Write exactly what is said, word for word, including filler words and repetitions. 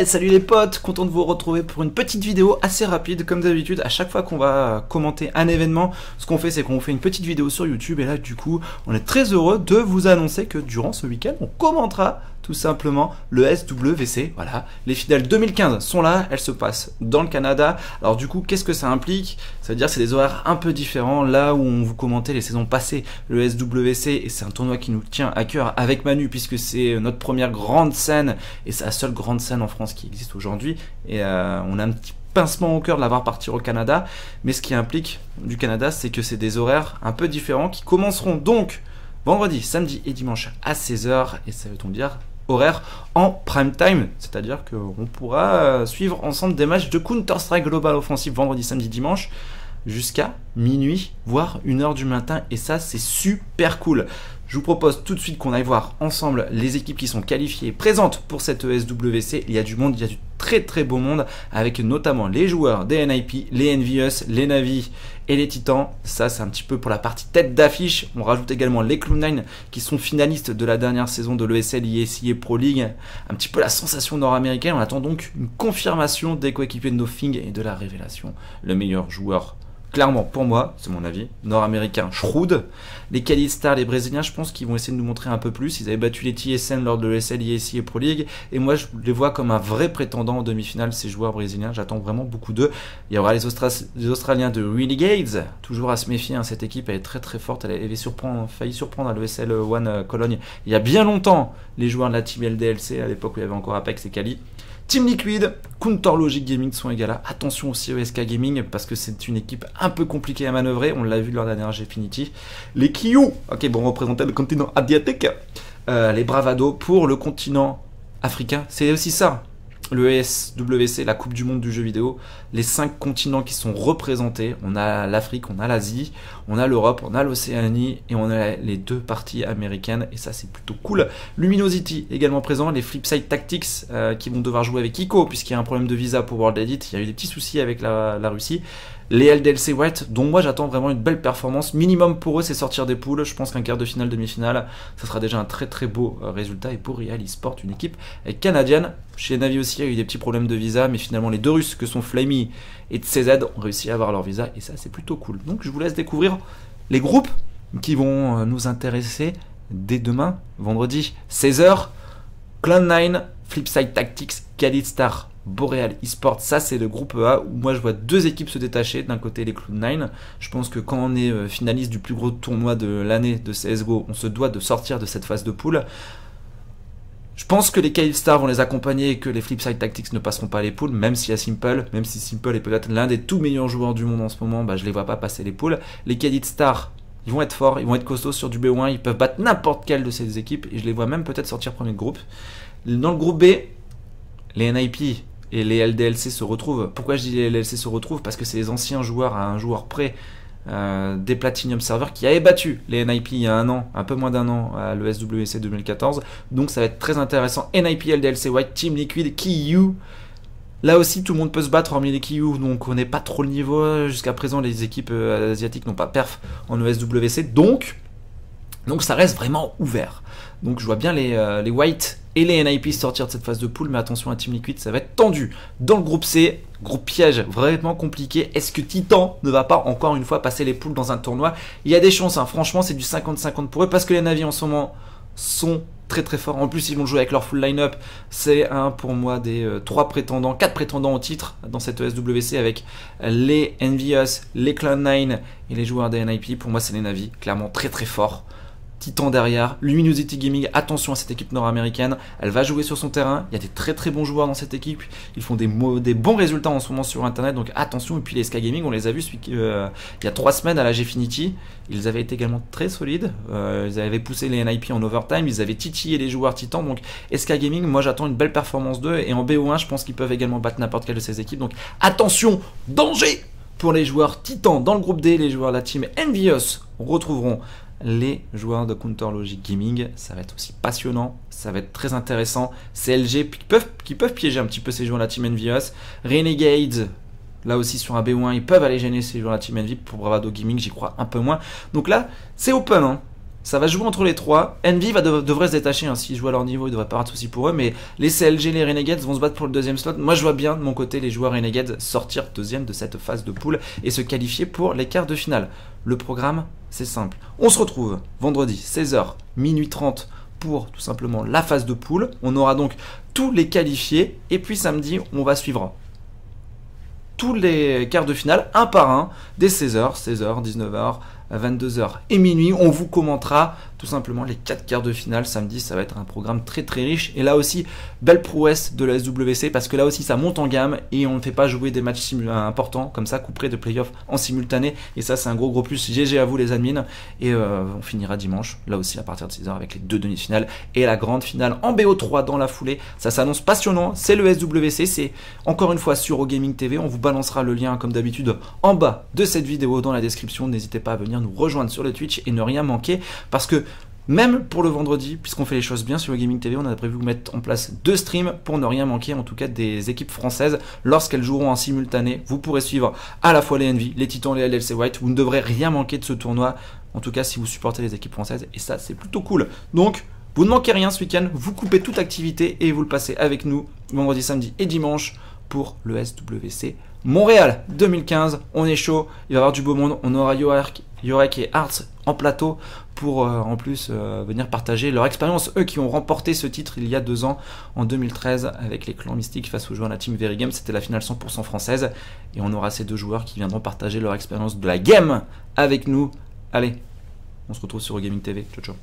Hey, salut les potes, content de vous retrouver pour une petite vidéo assez rapide. Comme d'habitude, à chaque fois qu'on va commenter un événement, ce qu'on fait c'est qu'on fait une petite vidéo sur YouTube. Et là du coup, on est très heureux de vous annoncer que durant ce week-end, on commentera tout simplement le S W C. Voilà, les finales deux mille quinze sont là, elles se passent dans le Canada. Alors du coup, qu'est-ce que ça implique? Ça veut dire c'est des horaires un peu différents. Là où on vous commentait les saisons passées, le S W C, et c'est un tournoi qui nous tient à cœur avec Manu, puisque c'est notre première grande scène, et c'est la seule grande scène en France qui existe aujourd'hui, et euh, on a un petit pincement au cœur de la voir partir au Canada. Mais ce qui implique du Canada, c'est que c'est des horaires un peu différents qui commenceront donc vendredi, samedi et dimanche à seize heures, et ça veut-on dire horaire en prime time, c'est-à-dire qu'on pourra suivre ensemble des matchs de Counter-Strike Global Offensive vendredi, samedi, dimanche jusqu'à minuit, voire une heure du matin, et ça c'est super cool. Je vous propose tout de suite qu'on aille voir ensemble les équipes qui sont qualifiées et présentes pour cette E S W C. Il y a du monde, il y a du très très beau monde, avec notamment les joueurs des N I P, les EnVyUs, les Navi et les Titans. Ça c'est un petit peu pour la partie tête d'affiche. On rajoute également les Cloud neuf qui sont finalistes de la dernière saison de l'E S L, I S I et Pro League. Un petit peu la sensation nord-américaine. On attend donc une confirmation des coéquipiers de Nothing et de la révélation. Le meilleur joueur, clairement pour moi, c'est mon avis, nord-américain, Shroud. Les Cali Stars, les Brésiliens, je pense qu'ils vont essayer de nous montrer un peu plus. Ils avaient battu les T S N lors de l'E S L, I S I et Pro League. Et moi, je les vois comme un vrai prétendant en demi-finale, ces joueurs brésiliens. J'attends vraiment beaucoup d'eux. Il y aura les, Austra les Australiens de Willy Gates. Toujours à se méfier, hein, cette équipe, elle est très très forte. Elle avait surprendre, failli surprendre à l'E S L One Cologne il y a bien longtemps, les joueurs de la team L D L C, à l'époque où il y avait encore Apex et Cali. Team Liquid, Counter Logic Gaming sont égales là. Attention aussi au S K gaming, parce que c'est une équipe un peu compliquée à manœuvrer. On l'a vu lors de la dernière G F I N I T Y. Les Kiyou, ok, bon, représenter le continent asiatique. Euh, les Bravado pour le continent africain. C'est aussi ça, le E S W C, la Coupe du Monde du jeu vidéo. Les cinq continents qui sont représentés. On a l'Afrique, on a l'Asie, on a l'Europe, on a l'Océanie, et on a les deux parties américaines. Et ça, c'est plutôt cool. Luminosity également présent. Les Flipside Tactics euh, qui vont devoir jouer avec I C O, puisqu'il y a un problème de visa pour World Edit. Il y a eu des petits soucis avec la, la Russie. Les L D L C White, dont moi j'attends vraiment une belle performance. Minimum pour eux, c'est sortir des poules. Je pense qu'un quart de finale, demi-finale, ça sera déjà un très très beau résultat. Et pour Boreal eSports, une équipe canadienne. Chez Navi aussi, il y a eu des petits problèmes de visa, mais finalement les deux Russes que sont Flamy et C Z ont réussi à avoir leur visa, et ça c'est plutôt cool. Donc je vous laisse découvrir les groupes qui vont nous intéresser dès demain, vendredi, seize heures. Clan neuf, Flipside Tactics, Cali Stars, Boreal eSports, ça c'est le groupe A où moi je vois deux équipes se détacher. D'un côté les Cloud neuf, je pense que quand on est finaliste du plus gros tournoi de l'année de C S G O, on se doit de sortir de cette phase de poule. Je pense que les Cave Stars vont les accompagner et que les Flipside Tactics ne passeront pas les poules, même s'il y a Simple, même si Simple est peut-être l'un des tout meilleurs joueurs du monde en ce moment, bah je les vois pas passer les poules. Les Cave Stars, ils vont être forts, ils vont être costauds sur du B un, ils peuvent battre n'importe quelle de ces équipes, et je les vois même peut-être sortir premier de groupe. Dans le groupe B, les N I P et les L D L C se retrouvent. Pourquoi je dis les L D L C se retrouvent? Parce que c'est les anciens joueurs à un joueur près euh, des Platinum Server qui avaient battu les N I P il y a un an, un peu moins d'un an, à l'E S W C deux mille quatorze. Donc ça va être très intéressant. N I P, L D L C White, Team Liquid, Kiyou. Là aussi, tout le monde peut se battre hormis les Kiyou, donc on n'est pas trop le niveau. Jusqu'à présent, les équipes euh, asiatiques n'ont pas perf en E S W C. Donc, donc ça reste vraiment ouvert. Donc je vois bien les, euh, les White et les N I P sortir de cette phase de poule, mais attention à Team Liquid, ça va être tendu. Dans le groupe C, groupe piège, vraiment compliqué. Est-ce que Titan ne va pas encore une fois passer les poules dans un tournoi? Il y a des chances, hein. Franchement c'est du cinquante cinquante pour eux, parce que les Navi en ce moment sont très très forts. En plus ils vont jouer avec leur full line-up. C'est un pour moi des euh, trois prétendants, quatre prétendants au titre dans cette E S W C, avec les EnVyUs, les Cloud neuf et les joueurs des N I P. Pour moi c'est les Navi, clairement très très forts. Titan derrière, Luminosity Gaming, attention à cette équipe nord-américaine, elle va jouer sur son terrain, il y a des très très bons joueurs dans cette équipe, ils font des, des bons résultats en ce moment sur internet, donc attention. Et puis les S K Gaming, on les a vus euh, il y a trois semaines à la G F I N I T Y, ils avaient été également très solides, euh, ils avaient poussé les N I P en overtime, ils avaient titillé les joueurs Titan, donc S K Gaming, moi j'attends une belle performance d'eux, et en B O un je pense qu'ils peuvent également battre n'importe quelle de ces équipes, donc attention, danger pour les joueurs Titan. Dans le groupe D, les joueurs de la team EnVyUs retrouveront les joueurs de Counter Logic Gaming. Ça va être aussi passionnant, ça va être très intéressant. C L G qui peuvent, qui peuvent piéger un petit peu ces joueurs de la team EnVyUs. Renegades, là aussi sur un B un, ils peuvent aller gêner ces joueurs de la team EnVy. Pour Bravado Gaming, j'y crois un peu moins. Donc là, c'est open, hein. Ça va jouer entre les trois. Envy va de, devrait se détacher, hein. S'ils jouent à leur niveau, il ne devrait pas avoir de soucis pour eux. Mais les C L G, les Renegades vont se battre pour le deuxième slot. Moi, je vois bien de mon côté les joueurs Renegades sortir deuxième de cette phase de poule et se qualifier pour les quarts de finale. Le programme, c'est simple. On se retrouve vendredi seize heures, minuit trente pour tout simplement la phase de poule. On aura donc tous les qualifiés. Et puis samedi, on va suivre tous les quarts de finale, un par un, dès seize heures, seize heures, dix-neuf heures, vingt-deux heures et minuit. On vous commentera tout simplement les quatre quarts de finale. Samedi, ça va être un programme très très riche. Et là aussi, belle prouesse de la S W C, parce que là aussi, ça monte en gamme et on ne fait pas jouer des matchs importants comme ça, couperés de playoffs en simultané. Et ça, c'est un gros gros plus. G G à vous les admins. Et euh, on finira dimanche, là aussi, à partir de seize heures, avec les deux demi-finales et la grande finale en B O trois dans la foulée. Ça s'annonce passionnant. C'est le S W C. C'est encore une fois sur O Gaming T V. On vous balancera le lien, comme d'habitude, en bas de cette vidéo dans la description. N'hésitez pas à venir nous rejoindre sur le Twitch et ne rien manquer, parce que même pour le vendredi, puisqu'on fait les choses bien sur le Gaming T V, on a prévu mettre en place deux streams pour ne rien manquer, en tout cas des équipes françaises, lorsqu'elles joueront en simultané. Vous pourrez suivre à la fois les Envy, les Titans, les L D L C White. Vous ne devrez rien manquer de ce tournoi, en tout cas si vous supportez les équipes françaises, et ça c'est plutôt cool. Donc vous ne manquez rien ce week-end, vous coupez toute activité et vous le passez avec nous vendredi, samedi et dimanche pour le S W C Montréal deux mille quinze. On est chaud, il va y avoir du beau monde. On aura Yorek, Yorek et Arts en plateau pour euh, en plus euh, venir partager leur expérience, eux qui ont remporté ce titre il y a deux ans en deux mille treize avec les clans mystiques face aux joueurs de la team Very Game. C'était la finale cent pour cent française et on aura ces deux joueurs qui viendront partager leur expérience de la game avec nous. Allez, on se retrouve sur Gaming T V. Ciao ciao.